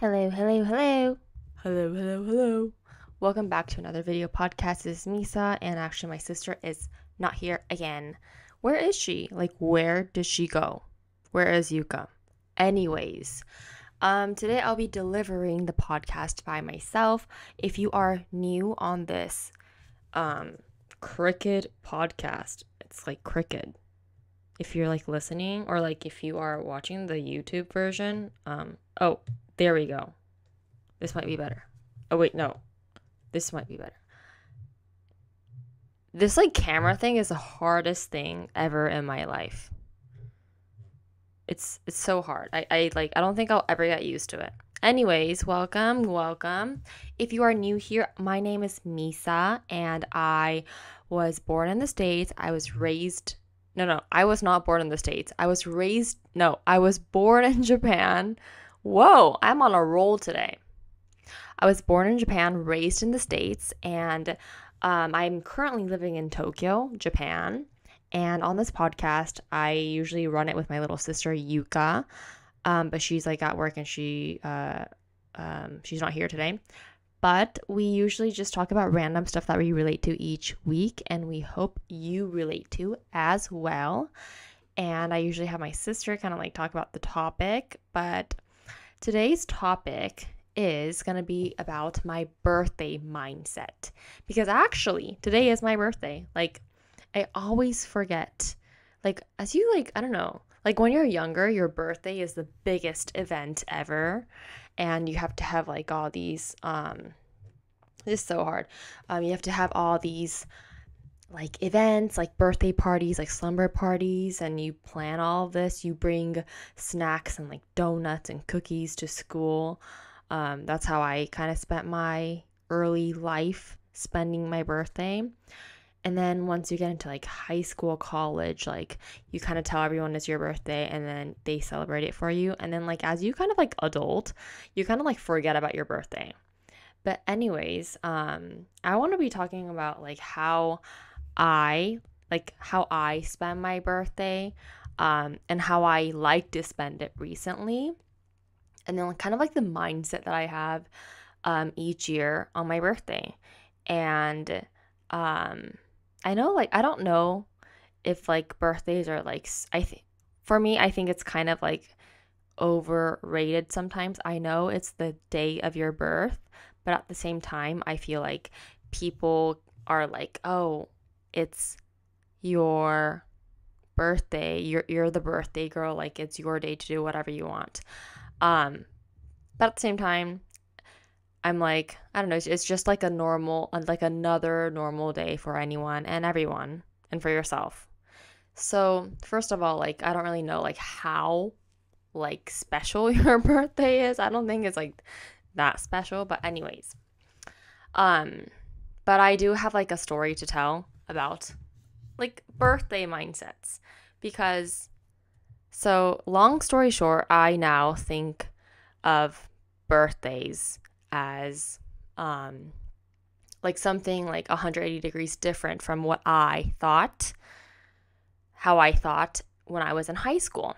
Hello, hello, hello. Hello, hello, hello. Welcome back to another video podcast. This is Misa, and actually my sister is not here again. Where is she? Like, where did she go? Where is Yuka? Anyways, today I'll be delivering the podcast by myself. If you are new on this cricket podcast, it's like cricket. If you're like listening, or like if you are watching the YouTube version, oh, there we go. This might be better. Oh wait, no. This might be better. This like camera thing is the hardest thing ever in my life. It's so hard. I don't think I'll ever get used to it. Anyways, welcome, welcome. If you are new here, my name is Misa, and I was born in the States. I was raised I was not born in the States. I was born in Japan. Whoa, I'm on a roll today. I was born in Japan, raised in the States, and I'm currently living in Tokyo, Japan. And on this podcast, I usually run it with my little sister, Yuka, but she's like at work and she's not here today. But we usually just talk about random stuff that we relate to each week, and we hope you relate to as well. And I usually have my sister kind of like talk about the topic, but today's topic is going to be about my birthday mindset, because actually today is my birthday. Like, I always forget, like, as you like, I don't know, like when you're younger, your birthday is the biggest event ever. And you have to have like all these, this is so hard. You have to have all these like events, like birthday parties, like slumber parties, and you plan all of this. You bring snacks and like donuts and cookies to school. That's how I kind of spent my early life, spending my birthday. And then once you get into like high school, college, like you kind of tell everyone it's your birthday and then they celebrate it for you. And then like as you kind of like adult, you kind of like forget about your birthday. But anyways, I want to be talking about like how I spend my birthday, and how I like to spend it recently. And then kind of like the mindset that I have each year on my birthday. And I know, like, I don't know if like birthdays are like, for me, I think it's kind of like overrated sometimes. I know it's the day of your birth, but at the same time, I feel like people are like, oh, it's your birthday. You're the birthday girl. Like, it's your day to do whatever you want. But at the same time, I'm like, I don't know, it's just like a normal, like another normal day for anyone and everyone and for yourself. So first of all, like, I don't really know like how like special your birthday is. I don't think it's like that special, but anyways, but I do have like a story to tell about like birthday mindsets, because so long story short, I now think of birthdays as like something like 180 degrees different from what I thought, how I thought when I was in high school.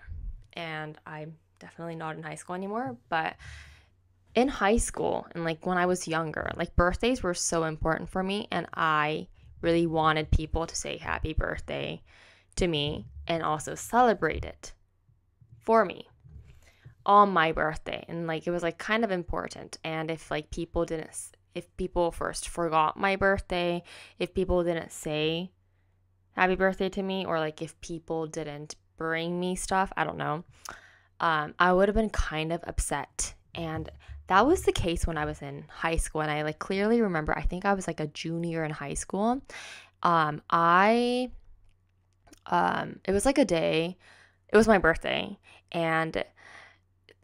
And I'm definitely not in high school anymore, but in high school and like when I was younger, like birthdays were so important for me, and I really wanted people to say happy birthday to me and also celebrate it for me on my birthday. And like it was like kind of important, and if people first forgot my birthday, if people didn't say happy birthday to me, or like if people didn't bring me stuff, I don't know, I would have been kind of upset. And that was the case when I was in high school, and I like clearly remember, I think I was like a junior in high school. It was like a day, it was my birthday, and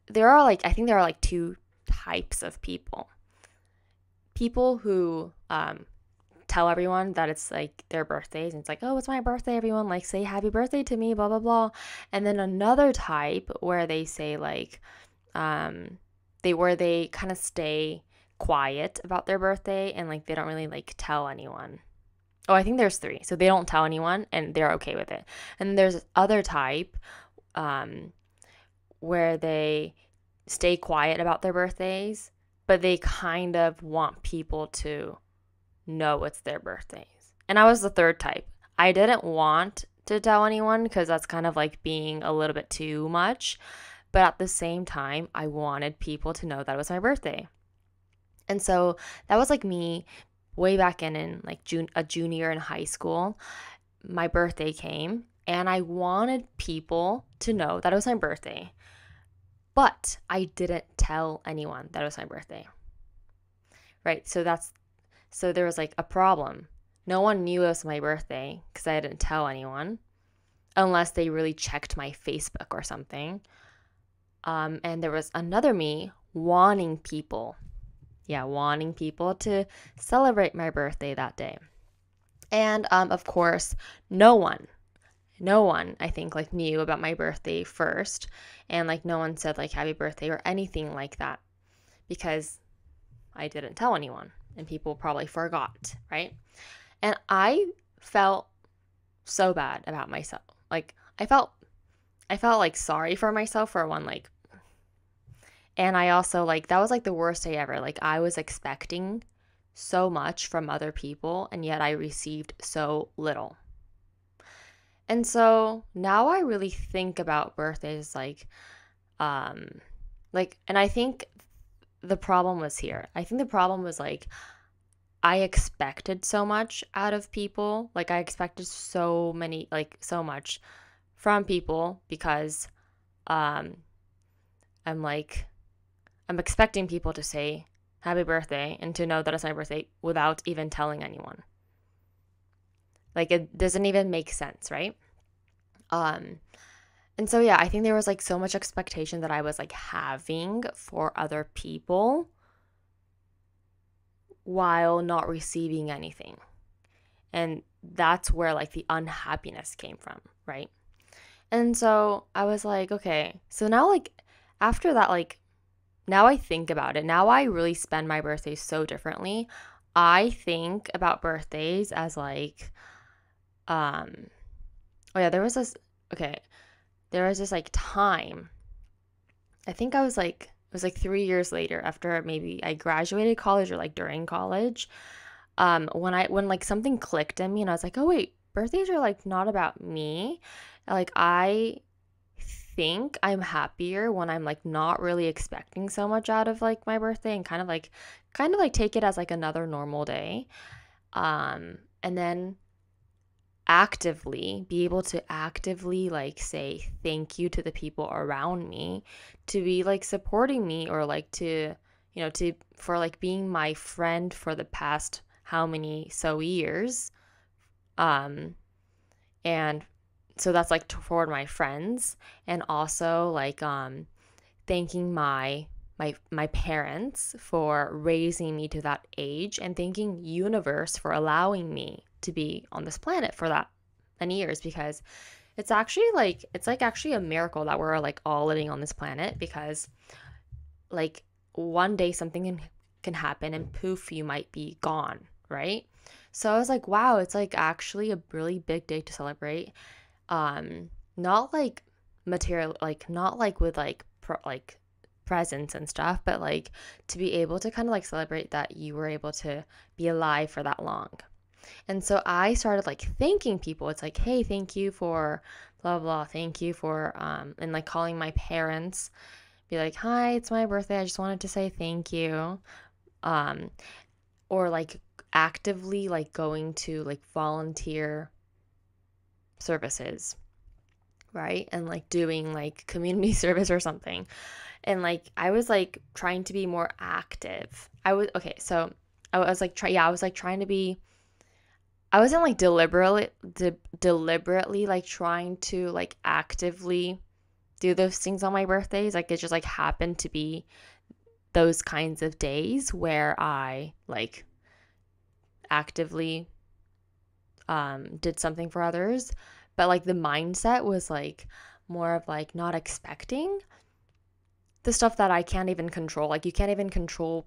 I think there are two types of people. People who tell everyone that it's like their birthdays, and it's like, oh, it's my birthday, everyone, like say happy birthday to me, blah, blah, blah. And then another type where they say like, they kind of stay quiet about their birthday, and like they don't really like tell anyone. Oh, I think there's three. So they don't tell anyone and they're okay with it. And there's this other type, where they stay quiet about their birthdays, but they kind of want people to know it's their birthdays. And I was the third type. I didn't want to tell anyone because that's kind of like being a little bit too much. But at the same time, I wanted people to know that it was my birthday. And so that was like me way back in like a junior in high school. My birthday came and I wanted people to know that it was my birthday. But I didn't tell anyone that it was my birthday. Right? So there was like a problem. No one knew it was my birthday because I didn't tell anyone unless they really checked my Facebook or something. And there was another me wanting people to celebrate my birthday that day. And of course, no one I think like knew about my birthday first, and like no one said like happy birthday or anything like that because I didn't tell anyone and people probably forgot, right? And I felt so bad about myself. Like I felt like sorry for myself for one, like, and I also like that was like the worst day ever. Like I was expecting so much from other people and yet I received so little. And so now I really think about birthdays and I think the problem was here. I think the problem was like I expected so much out of people. Like I expected so much from people because I'm expecting people to say happy birthday and to know that it's my birthday without even telling anyone. Like it doesn't even make sense, right? And so yeah, I think there was like so much expectation that I was like having for other people while not receiving anything. And that's where like the unhappiness came from, right? And so I was like, okay, so now like after that, like now I think about it. Now I really spend my birthdays so differently. I think about birthdays as like there was this like time, I think I was like, it was like 3 years later after maybe I graduated college or like during college, when like something clicked in me and I was like, oh wait, birthdays are like not about me. Like I think I'm happier when I'm like not really expecting so much out of like my birthday and kind of like take it as like another normal day. And then be able to actively like say thank you to the people around me to be like supporting me or like to, you know, to for like being my friend for the past how many so years, and so that's like toward my friends, and also like thanking my parents for raising me to that age, and thanking universe for allowing me to be on this planet for that many years, because it's actually a miracle that we're like all living on this planet, because like one day something can happen and poof, you might be gone, right? So I was like, wow, it's like actually a really big day to celebrate, not like material, like not like with like presents and stuff, but like to be able to kind of like celebrate that you were able to be alive for that long. And so I started like thanking people. It's like, hey, thank you for blah, blah, thank you for, and like calling my parents, be like, hi, it's my birthday, I just wanted to say thank you. Or like actively like going to like volunteer services, right? And like doing like community service or something. And like, I was like trying to be more active. I wasn't like deliberately like trying to like actively do those things on my birthdays. Like it just like happened to be those kinds of days where I like actively did something for others. But like the mindset was like more of like not expecting the stuff that I can't even control. Like you can't even control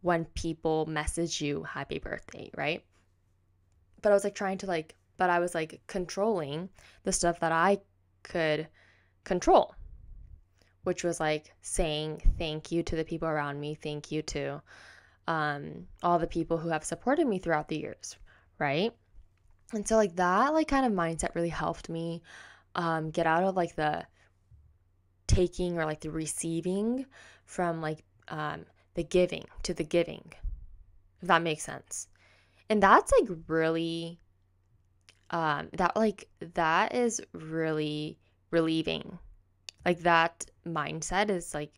when people message you happy birthday, right? But I was like trying to like, but I was like controlling the stuff that I could control, which was like saying thank you to the people around me, thank you to all the people who have supported me throughout the years, right? And so like that like kind of mindset really helped me get out of like the taking or like the receiving from like the giving to the giving, if that makes sense. And that's like really that is really relieving. Like that mindset is like,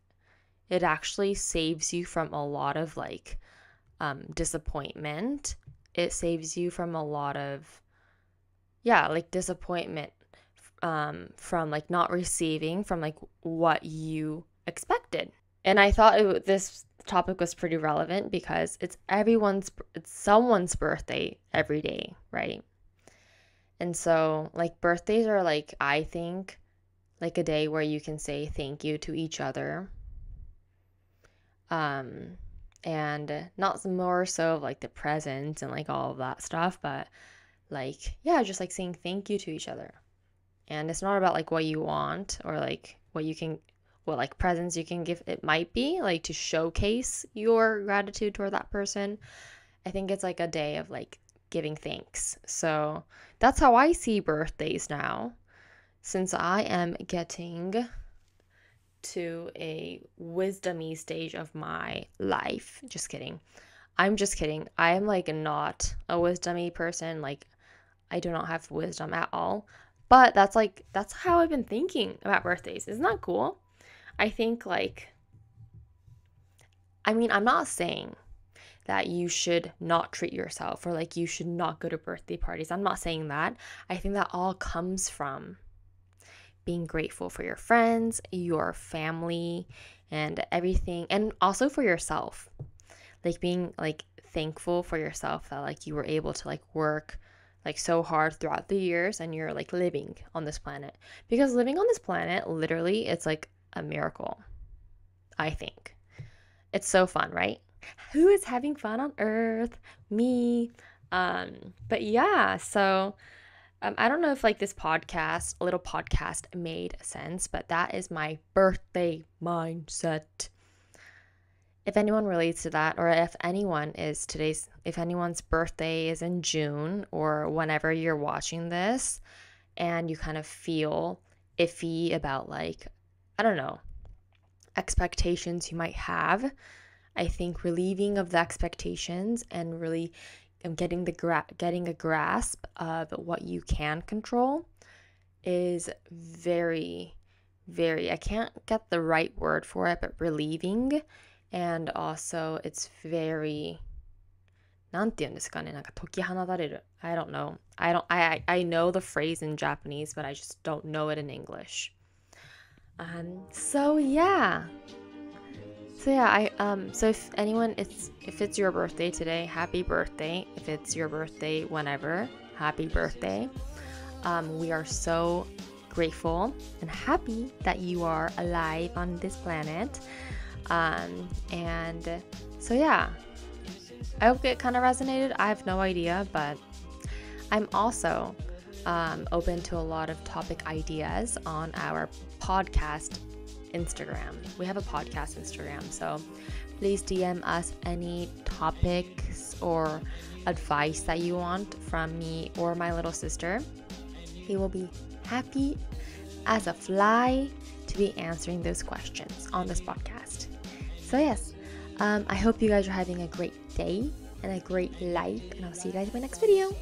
it actually saves you from a lot of like disappointment. It saves you from a lot of, yeah, like disappointment from like not receiving from like what you expected. And I thought this topic was pretty relevant because it's someone's birthday every day, right? And so like birthdays are like, I think like a day where you can say thank you to each other. And not more so of like the presents and like all of that stuff, but like, yeah, just like saying thank you to each other. And it's not about like what you want or like what like presents you can give. It might be like to showcase your gratitude toward that person. I think it's like a day of like giving thanks. So that's how I see birthdays now, since I am getting to a wisdom-y stage of my life. Just kidding. I'm just kidding. I am like not a wisdom-y person. Like I do not have wisdom at all. But that's how I've been thinking about birthdays. Isn't that cool? I think like, I mean, I'm not saying that you should not treat yourself or like you should not go to birthday parties. I'm not saying that. I think that all comes from being grateful for your friends, your family, and everything, and also for yourself. Like being like thankful for yourself that like you were able to like work like so hard throughout the years and you're like living on this planet. Because living on this planet, literally, it's like a miracle, I think. It's so fun, right? Who is having fun on Earth? Me. But yeah, so I don't know if like this podcast, little podcast, made sense, but that is my birthday mindset. If anyone relates to that, or if anyone's birthday is in June or whenever you're watching this and you kind of feel iffy about like, I don't know, expectations you might have, I think relieving of the expectations and really getting a grasp of what you can control is very, very, I can't get the right word for it, but relieving. And also it's very, I don't know. I know the phrase in Japanese, but I just don't know it in English. So if it's your birthday today, happy birthday. If it's your birthday whenever, happy birthday. We are so grateful and happy that you are alive on this planet. And so yeah, I hope it kind of resonated. I have no idea, but I'm also open to a lot of topic ideas on our podcast Instagram. We have a podcast Instagram, so please DM us any topics or advice that you want from me or my little sister. We will be happy as a fly to be answering those questions on this podcast. So yes, I hope you guys are having a great day and a great life, and I'll see you guys in my next video.